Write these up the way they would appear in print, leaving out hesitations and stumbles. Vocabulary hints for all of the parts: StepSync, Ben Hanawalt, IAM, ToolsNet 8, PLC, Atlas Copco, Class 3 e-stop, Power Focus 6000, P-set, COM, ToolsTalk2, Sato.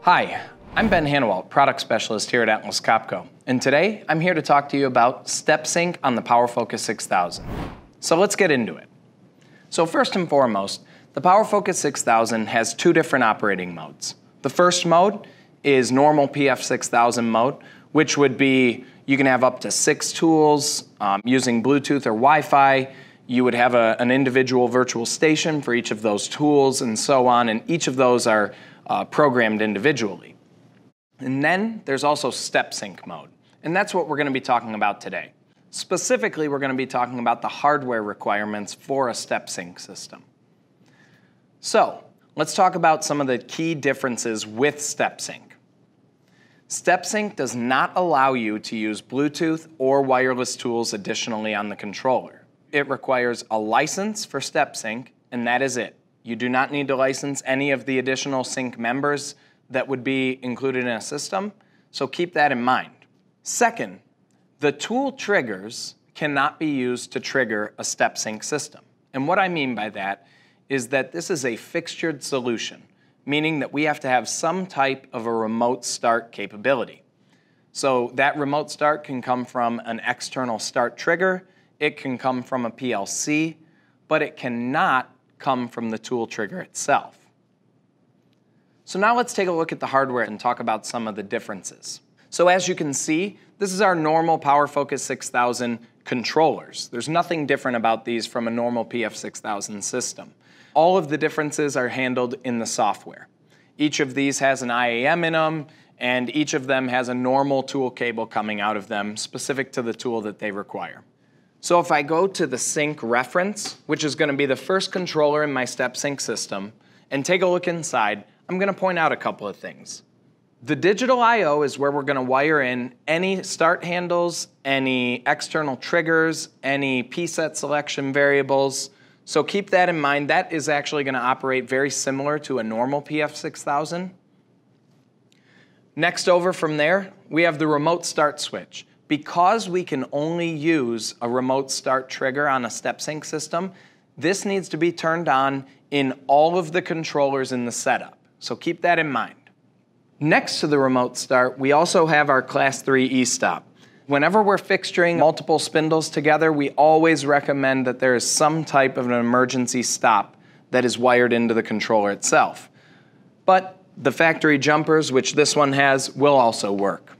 Hi, I'm Ben Hanawalt, Product Specialist here at Atlas Copco, and today I'm here to talk to you about StepSync on the Power Focus 6000. So let's get into it. So first and foremost, the Power Focus 6000 has two different operating modes. The first mode is normal PF6000 mode, which would be you can have up to 6 tools using Bluetooth or Wi-Fi. You would have an individual virtual station for each of those tools and so on, and each of those are programmed individually. And then there's also StepSync mode, and that's what we're going to be talking about today. Specifically, we're going to be talking about the hardware requirements for a StepSync system. So let's talk about some of the key differences with StepSync. StepSync does not allow you to use Bluetooth or wireless tools additionally on the controller. It requires a license for StepSync, and that is it. You do not need to license any of the additional sync members that would be included in a system, so keep that in mind. Second, the tool triggers cannot be used to trigger a StepSync system. And what I mean by that is that this is a fixtured solution, meaning that we have to have some type of a remote start capability. So that remote start can come from an external start trigger, it can come from a PLC, but it cannot come from the tool trigger itself. So now let's take a look at the hardware and talk about some of the differences. So as you can see, this is our normal Power Focus 6000 controllers. There's nothing different about these from a normal PF6000 system. All of the differences are handled in the software. Each of these has an IAM in them, and each of them has a normal tool cable coming out of them specific to the tool that they require. So if I go to the sync reference, which is going to be the first controller in my StepSync system, and take a look inside, I'm going to point out a couple of things. The digital I/O is where we're going to wire in any start handles, any external triggers, any P-set selection variables. So keep that in mind. That is actually going to operate very similar to a normal PF6000. Next over from there, we have the remote start switch. Because we can only use a remote start trigger on a StepSync system, this needs to be turned on in all of the controllers in the setup. So keep that in mind. Next to the remote start, we also have our Class 3 e-stop. Whenever we're fixturing multiple spindles together, we always recommend that there is some type of an emergency stop that is wired into the controller itself. But the factory jumpers, which this one has, will also work.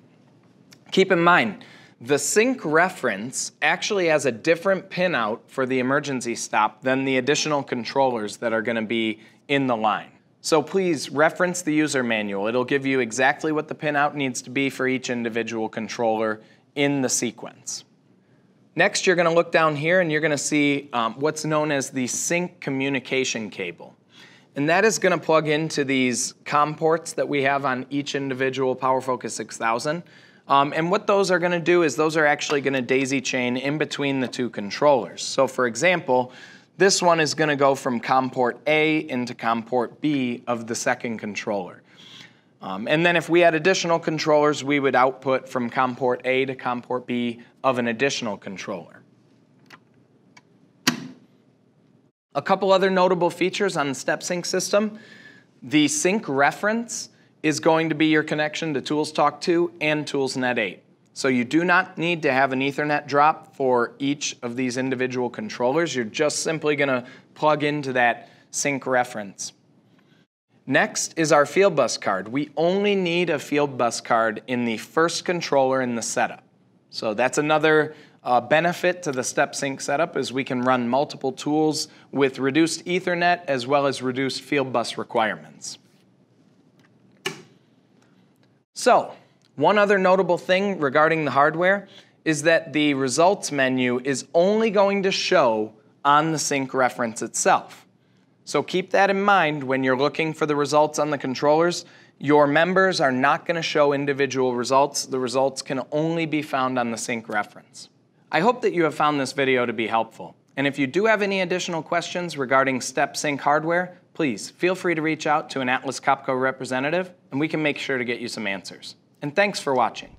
Keep in mind, the sync reference actually has a different pinout for the emergency stop than the additional controllers that are going to be in the line. So please reference the user manual. It'll give you exactly what the pinout needs to be for each individual controller in the sequence. Next, you're going to look down here and you're going to see what's known as the sync communication cable. And that is going to plug into these COM ports that we have on each individual Power Focus 6000. And what those are going to do is those are actually going to daisy chain in between the two controllers. So for example, this one is going to go from COM port A into COM port B of the second controller. And then if we had additional controllers, we would output from COM port A to COM port B of an additional controller. A couple other notable features on the StepSync system. The sync reference is going to be your connection to ToolsTalk2 and ToolsNet 8. So you do not need to have an Ethernet drop for each of these individual controllers. You're just simply going to plug into that sync reference. Next is our field bus card. We only need a field bus card in the first controller in the setup. So that's another benefit to the StepSync setup, is we can run multiple tools with reduced Ethernet as well as reduced field bus requirements. So, one other notable thing regarding the hardware is that the results menu is only going to show on the sync reference itself. So keep that in mind when you're looking for the results on the controllers. Your members are not going to show individual results. The results can only be found on the sync reference. I hope that you have found this video to be helpful. And if you do have any additional questions regarding StepSync hardware, please feel free to reach out to an Atlas Copco representative, and we can make sure to get you some answers. And thanks for watching.